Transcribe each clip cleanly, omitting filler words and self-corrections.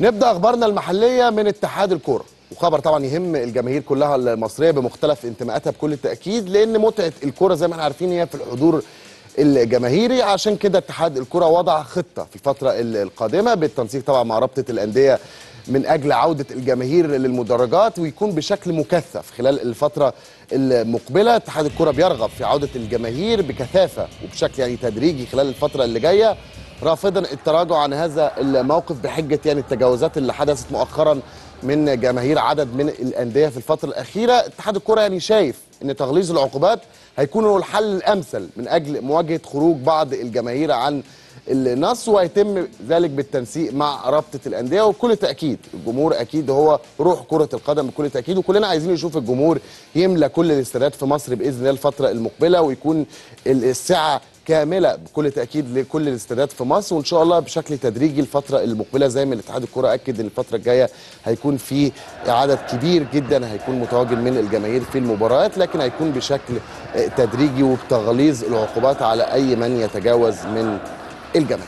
نبدأ أخبارنا المحلية من اتحاد الكورة، وخبر طبعا يهم الجماهير كلها المصرية بمختلف انتماءاتها بكل التأكيد، لأن متعة الكورة زي ما احنا عارفين هي في الحضور الجماهيري. عشان كده اتحاد الكورة وضع خطة في الفترة القادمة بالتنسيق طبعا مع رابطة الأندية من أجل عودة الجماهير للمدرجات، ويكون بشكل مكثف خلال الفترة المقبلة. اتحاد الكورة بيرغب في عودة الجماهير بكثافة وبشكل تدريجي خلال الفترة اللي جاية، رافضا التراجع عن هذا الموقف بحجة التجاوزات اللي حدثت مؤخرا من جماهير عدد من الأندية في الفترة الأخيرة. اتحاد الكورة شايف أن تغليظ العقوبات هيكون هو الحل الأمثل من أجل مواجهة خروج بعض الجماهير عن النص، وهيتم ذلك بالتنسيق مع رابطة الأندية. وبكل تأكيد الجمهور أكيد هو روح كرة القدم بكل تأكيد، وكلنا عايزين نشوف الجمهور يملى كل الاستادات في مصر بإذن الله الفترة المقبلة، ويكون السعة كاملة بكل تأكيد لكل الاستادات في مصر، وإن شاء الله بشكل تدريجي الفترة المقبلة. زي ما الاتحاد الكورة أكد إن الفترة الجاية هيكون في عدد كبير جدا هيكون متواجد من الجماهير في المباريات، لكن هيكون بشكل تدريجي وبتغليظ العقوبات على أي من يتجاوز من الجماهير.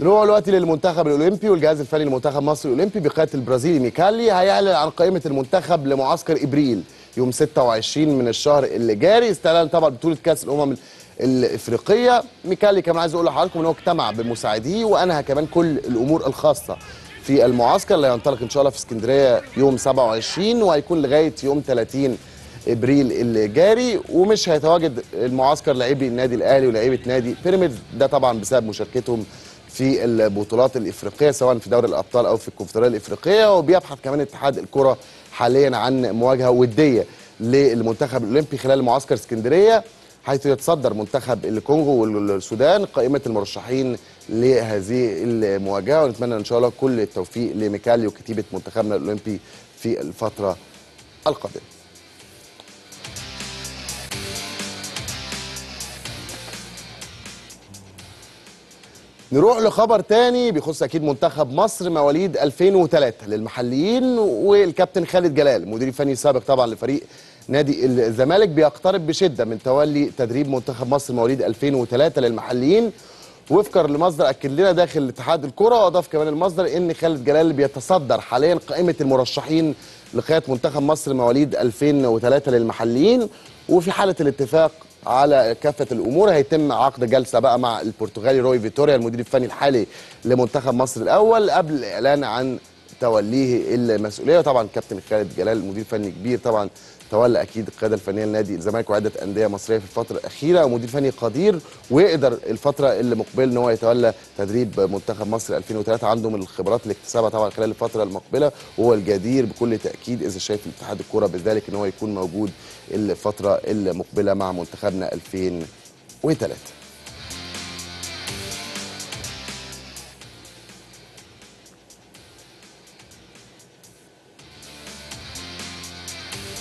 نروح دلوقتي للمنتخب الاولمبي والجهاز الفني لمنتخب مصر الاولمبي بقياده البرازيلي ميكالي هيعلن عن قائمه المنتخب لمعسكر ابريل يوم 26 من الشهر اللي جاري، استعلان طبعا بطوله كاس الامم الافريقيه. ميكالي كمان عايز اقول لحضراتكم ان هو اجتمع بمساعديه وانهى كمان كل الامور الخاصه في المعسكر اللي هينطلق ان شاء الله في اسكندريه يوم 27 وهيكون لغايه يوم 30 ابريل الجاري. ومش هيتواجد المعسكر لاعبي النادي الاهلي ولاعيبه نادي بيراميدز، ده طبعا بسبب مشاركتهم في البطولات الافريقيه سواء في دوري الابطال او في الكونفدراليه الافريقيه. وبيبحث كمان اتحاد الكره حاليا عن مواجهه وديه للمنتخب الاولمبي خلال معسكر اسكندريه، حيث يتصدر منتخب الكونغو والسودان قائمه المرشحين لهذه المواجهه. ونتمنى ان شاء الله كل التوفيق لميكالي وكتيبه منتخبنا الاولمبي في الفتره القادمه. نروح لخبر تاني بيخص اكيد منتخب مصر مواليد 2003 للمحليين، والكابتن خالد جلال مدير فني سابق طبعا لفريق نادي الزمالك بيقترب بشده من تولي تدريب منتخب مصر مواليد 2003 للمحليين، وفقا لمصدر اكد لنا داخل اتحاد الكره. واضاف كمان المصدر ان خالد جلال بيتصدر حاليا قائمه المرشحين لقياده منتخب مصر مواليد 2003 للمحليين، وفي حاله الاتفاق على كافة الأمور هيتم عقد جلسة بقى مع البرتغالي روي فيتوريا المدير الفني الحالي لمنتخب مصر الأول قبل الإعلان عن توليه المسؤولية. وطبعا كابتن خالد جلال مدير فني كبير طبعا تولى أكيد القيادة الفنية لنادي الزمالك وعدة أندية مصرية في الفترة الأخيرة، ومدير فني قدير ويقدر الفترة اللي مقبل إن هو يتولى تدريب منتخب مصر 2003، عنده من الخبرات اللي اكتسبها طبعا خلال الفترة المقبلة، وهو الجدير بكل تأكيد إذا شايف اتحاد الكورة بذلك إن هو يكون موجود الفترة المقبلة مع منتخبنا 2003.